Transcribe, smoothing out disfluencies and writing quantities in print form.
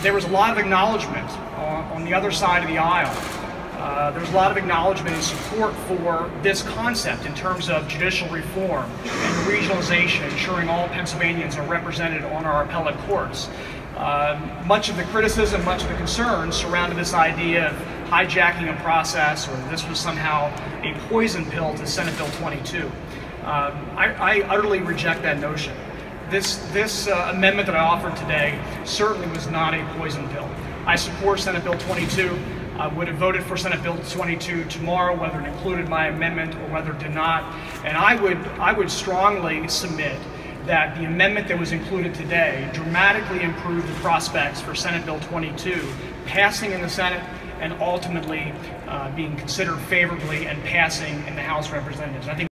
There was a lot of acknowledgement on the other side of the aisle. There was a lot of acknowledgement and support for this concept in terms of judicial reform and regionalization, ensuring all Pennsylvanians are represented on our appellate courts. Much of the criticism, much of the concern surrounded this idea of hijacking a process, or this was somehow a poison pill to Senate Bill 22. I utterly reject that notion. This amendment that I offered today certainly was not a poison pill. I support Senate Bill 22. I would have voted for Senate Bill 22 tomorrow, whether it included my amendment or whether it did not. And I would strongly submit that the amendment that was included today dramatically improved the prospects for Senate Bill 22 passing in the Senate and ultimately being considered favorably and passing in the House of Representatives. I think